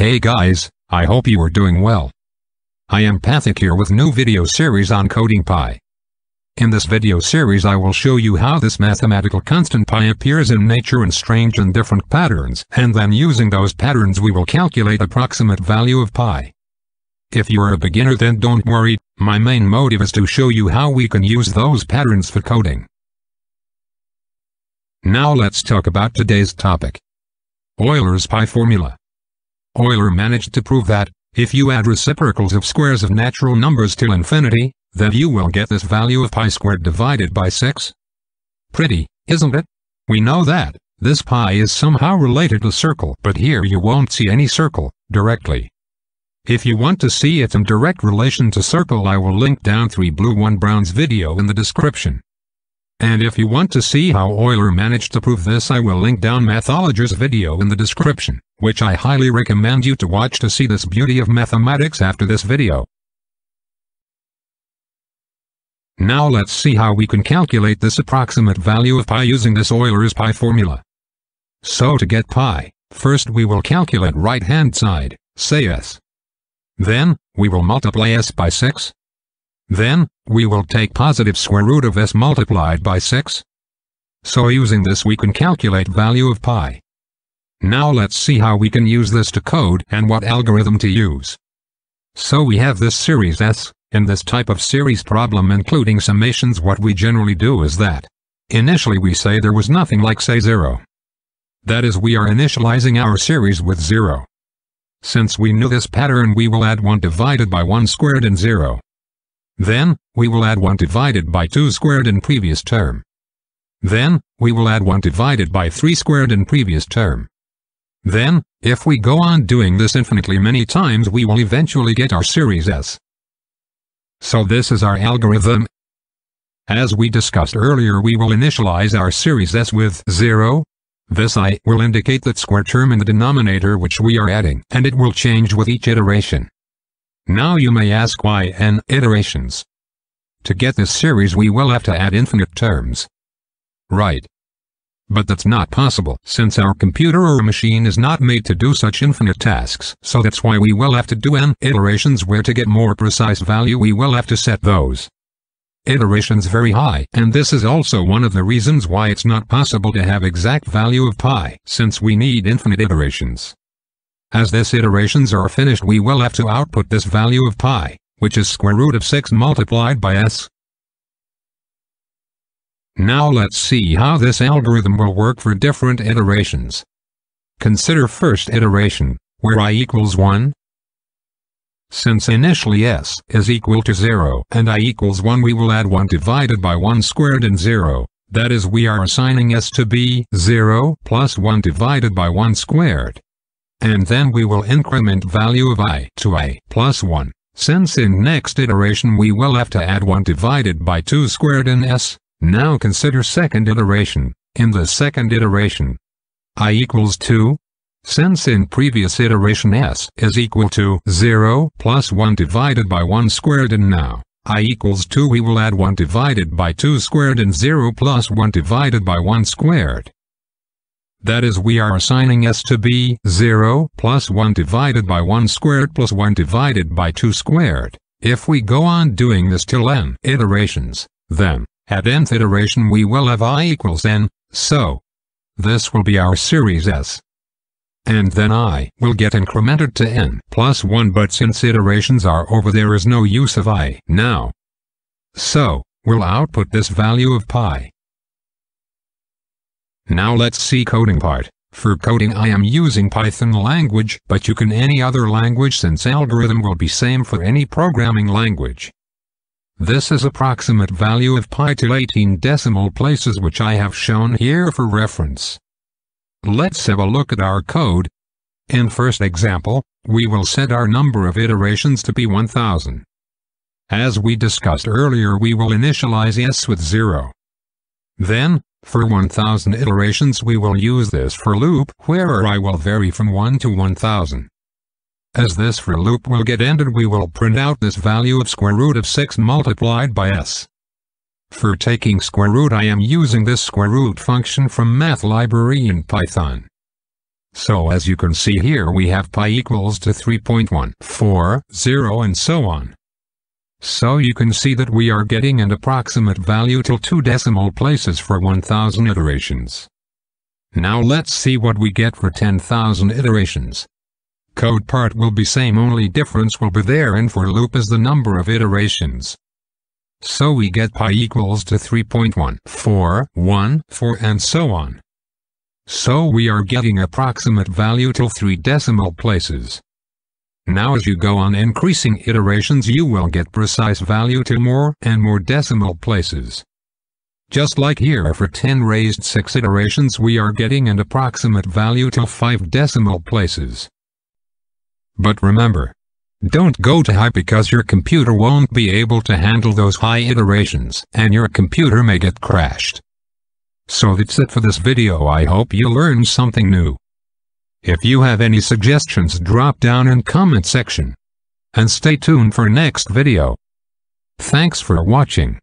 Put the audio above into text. Hey guys, I hope you are doing well. I am Pathik here with new video series on coding pi. In this video series I will show you how this mathematical constant pi appears in nature in strange and different patterns, and then using those patterns we will calculate approximate value of pi. If you are a beginner then don't worry, my main motive is to show you how we can use those patterns for coding. Now let's talk about today's topic. Euler's Pi Formula. Euler managed to prove that, if you add reciprocals of squares of natural numbers till infinity, then you will get this value of pi squared divided by 6. Pretty, isn't it? We know that this pi is somehow related to circle, but here you won't see any circle directly. If you want to see it in direct relation to circle, I will link down 3 blue 1 brown's video in the description. And if you want to see how Euler managed to prove this, I will link down Mathologer's video in the description, which I highly recommend you to watch to see this beauty of mathematics after this video. Now let's see how we can calculate this approximate value of pi using this Euler's Pi formula. So to get pi, first we will calculate right hand side, say s. Then, we will multiply s by 6. Then, we will take positive square root of s multiplied by 6. So using this we can calculate value of pi. Now let's see how we can use this to code and what algorithm to use. So we have this series S. In this type of series problem including summations, what we generally do is that initially we say there was nothing like say 0. That is, we are initializing our series with 0. Since we knew this pattern, we will add 1 divided by 1 squared and 0. Then, we will add 1 divided by 2 squared in previous term. Then, we will add 1 divided by 3 squared in previous term. Then, if we go on doing this infinitely many times, we will eventually get our series S. So this is our algorithm. As we discussed earlier, we will initialize our series S with 0. This I will indicate that square term in the denominator which we are adding, and it will change with each iteration. Now you may ask why n iterations? To get this series we will have to add infinite terms. Right. But that's not possible since our computer or machine is not made to do such infinite tasks, so that's why we will have to do n iterations, where to get more precise value we will have to set those iterations very high, and this is also one of the reasons why it's not possible to have exact value of pi, since we need infinite iterations. As these iterations are finished we will have to output this value of pi, which is square root of 6 multiplied by s. Now let's see how this algorithm will work for different iterations. Consider first iteration, where I equals 1. Since initially s is equal to 0 and I equals 1, we will add 1 divided by 1 squared and 0. That is, we are assigning s to be 0 plus 1 divided by 1 squared. And then we will increment value of I to I plus 1, since in next iteration we will have to add 1 divided by 2 squared in s. Now consider second iteration. In the second iteration, I equals 2. Since in previous iteration s is equal to 0 plus 1 divided by 1 squared, and now I equals 2, we will add 1 divided by 2 squared and 0 plus 1 divided by 1 squared. That is, we are assigning s to be 0 plus 1 divided by 1 squared plus 1 divided by 2 squared. If we go on doing this till n iterations, then at nth iteration we will have I equals n, so this will be our series s. And then I will get incremented to n plus 1, but since iterations are over there is no use of I now. So, we'll output this value of pi. Now let's see coding part. For coding I am using Python language, but you can any other language since algorithm will be same for any programming language. This is approximate value of pi till 18 decimal places, which I have shown here for reference. Let's have a look at our code. In first example, we will set our number of iterations to be 1000. As we discussed earlier, we will initialize s with 0. Then, for 1000 iterations we will use this for loop where I will vary from 1 to 1000. As this for loop will get ended, we will print out this value of square root of 6 multiplied by s. For taking square root I am using this square root function from math library in Python. So as you can see here, we have pi equals to 3.140 and so on. So you can see that we are getting an approximate value till 2 decimal places for 1000 iterations. Now let's see what we get for 10,000 iterations. Code part will be same, only difference will be there and for loop is the number of iterations. So we get pi equals to 3.1414 and so on. So we are getting approximate value till 3 decimal places. Now as you go on increasing iterations you will get precise value till more and more decimal places. Just like here for 10⁶ iterations we are getting an approximate value till 5 decimal places. But remember, don't go too high because your computer won't be able to handle those high iterations and your computer may get crashed. So that's it for this video. I hope you learned something new. If you have any suggestions, drop down in comment section. And stay tuned for next video. Thanks for watching.